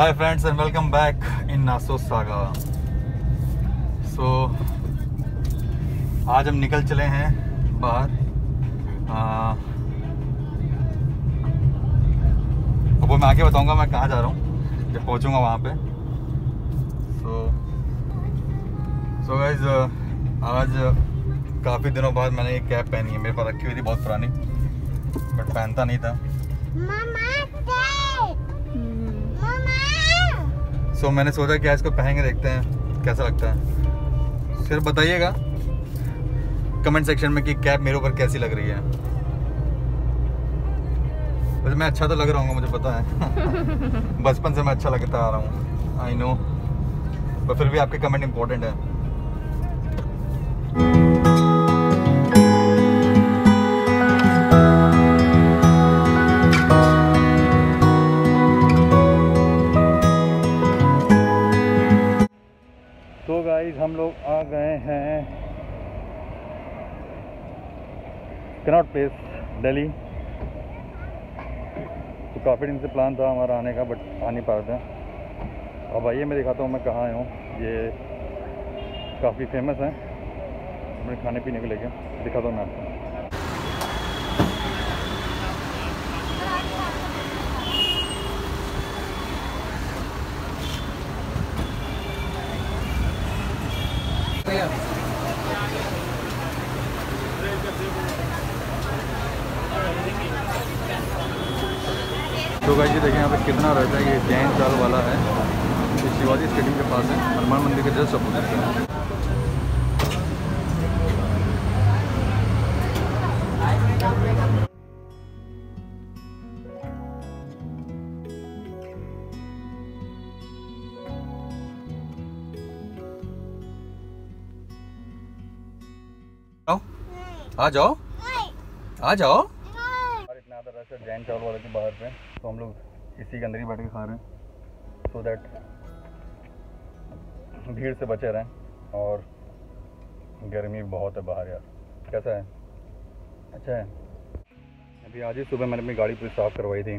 Hi friends and welcome back in Ashutosh saga. So आज हम निकल चले हैं बाहर। अब मैं आगे बताऊंगा मैं कहाँ जा रहा हूँ जब पहुँचूँगा वहाँ पे। सो गाइस आज काफ़ी दिनों बाद मैंने ये कैप पहनी है। मेरे पास रखी हुई थी, बहुत पुरानी, बट पहनता नहीं था। सो मैंने सोचा कि आज को पहन के देखते हैं कैसा लगता है। सिर्फ बताइएगा कमेंट सेक्शन में कि कैप मेरे ऊपर कैसी लग रही है। वैसे मैं अच्छा तो लग रहा हूँ, मुझे पता है। बचपन से मैं अच्छा लगता आ रहा हूँ, आई नो, पर फिर भी आपके कमेंट इम्पोर्टेंट है। तो गाइस हम लोग आ गए हैं कनॉट प्लेस, दिल्ली। तो काफ़ी दिन से प्लान था हमारा आने का, बट आ नहीं पा रहे थे। अब आइए मैं दिखाता हूँ मैं कहाँ आया हूँ। ये काफ़ी फेमस है अपने खाने पीने को लेके, दिखाता हूँ मैं आपको। तो भाई जी देखिए यहाँ पे कितना रहता है। ये जैन चावल वाला है, ये शिवाजी स्केटिंग के पास है, हनुमान मंदिर के जस्ट अपोजिट है। आ जाओ आ जाओ। इतना आधा रश है जैन चावल वाले के बाहर पे, तो हम लोग इसी के अंदर ही बैठ के खा रहे हैं, सो दैट भीड़ से बचे रहें। और गर्मी बहुत है बाहर यार। कैसा है? अच्छा है। अभी आज ही सुबह मैंने अपनी गाड़ी पूरी साफ़ करवाई थी,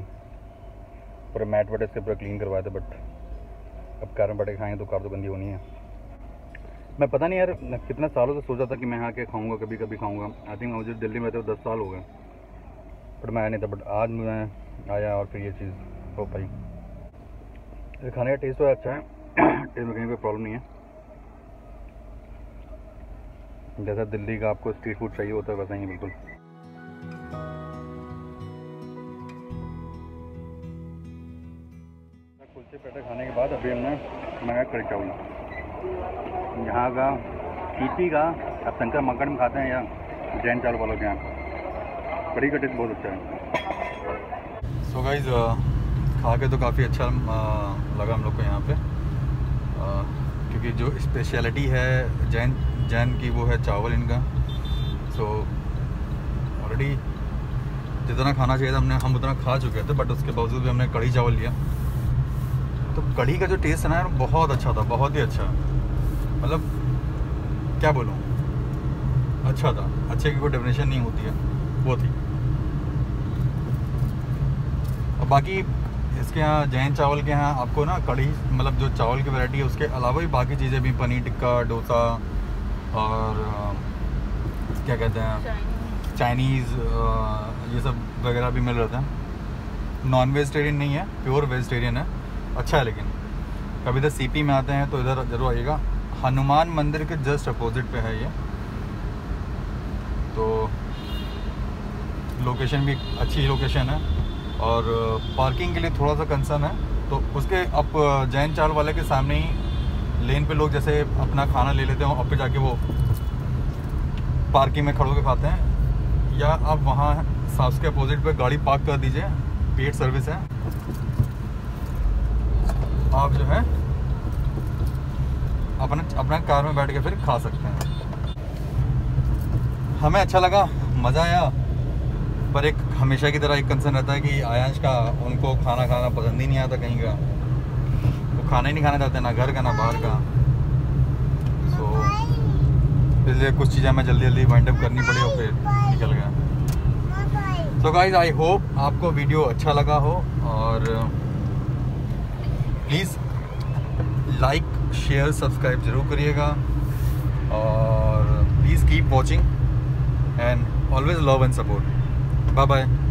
पूरे मैट वटे से पूरा क्लीन करवाया था, बट अब कार में बैठे खाएँ तो कार तो गंदी होनी है। मैं पता नहीं यार कितने सालों से सोचा था कि मैं यहाँ के खाऊँगा, कभी कभी खाऊँगा। आई थिंक मुझे दिल्ली में तो 10 साल हो गए, बट मैं आया नहीं था। बट आज मैं आया और फिर ये चीज़ हो पाई। खाने का टेस्ट तो अच्छा है, टेस्ट में कहीं कोई प्रॉब्लम नहीं है। जैसा दिल्ली का आपको स्ट्रीट फूड चाहिए होता है वैसा ही बिल्कुल। कुलचे पेठा खाने के बाद अभी हमने मंगाया कढ़ी चावल। यहाँ का ईपी का आप शंकर मकड़ में खाते हैं या जैन चावल वालों के यहाँ कड़ी का टेस्ट बहुत अच्छा है। सो गाइज खा के तो काफ़ी अच्छा लगा हम लोग को यहाँ पे, क्योंकि जो स्पेशलिटी है जैन की वो है चावल इनका। सो ऑलरेडी जितना खाना चाहिए था हम उतना खा चुके थे, बट उसके बावजूद भी हमने कड़ी चावल लिया। तो कड़ी का जो टेस्ट है ना बहुत अच्छा था, बहुत ही अच्छा। मतलब क्या बोलूँ, अच्छा था। अच्छे की कोई डेफिनेशन नहीं होती है, वो थी। और बाकी इसके यहाँ जैन चावल के यहाँ आपको ना कढ़ी, मतलब जो चावल की वैरायटी है उसके अलावा भी बाकी चीज़ें भी, पनीर टिक्का, डोसा और क्या कहते हैं चाइनीज़, ये सब वगैरह भी मिल रहा था। नॉन वेजिटेरियन नहीं है, प्योर वेजिटेरियन है। अच्छा है। लेकिन कभी इधर सीपी में आते हैं तो इधर ज़रूर आइएगा। हनुमान मंदिर के जस्ट अपोजिट पे है ये, तो लोकेशन भी अच्छी लोकेशन है। और पार्किंग के लिए थोड़ा सा कंसर्न है, तो उसके अब जैन चावल वाले के सामने ही लेन पे लोग जैसे अपना खाना ले लेते हैं और फिर जाके वो पार्किंग में खड़े होकर खाते हैं, या आप वहाँ साउस के अपोजिट पे गाड़ी पार्क कर दीजिए, पेड सर्विस है। आप जो है अपना कार में बैठ के फिर खा सकते हैं। हमें अच्छा लगा, मज़ा आया। पर एक हमेशा की तरह एक कंसर्न रहता है कि आयांश का, उनको खाना खाना पसंद ही नहीं आता कहीं का। वो खाना ही नहीं खाना चाहते, ना घर का ना बाहर का। सो इसलिए कुछ चीज़ें हमें जल्दी जल्दी वाइंड अप करनी पड़ी और फिर निकल गया। सो गाइज आई होप आपको वीडियो अच्छा लगा हो। और प्लीज़ लाइक शेयर सब्सक्राइब ज़रूर करिएगा और please keep watching and always love and support. Bye bye.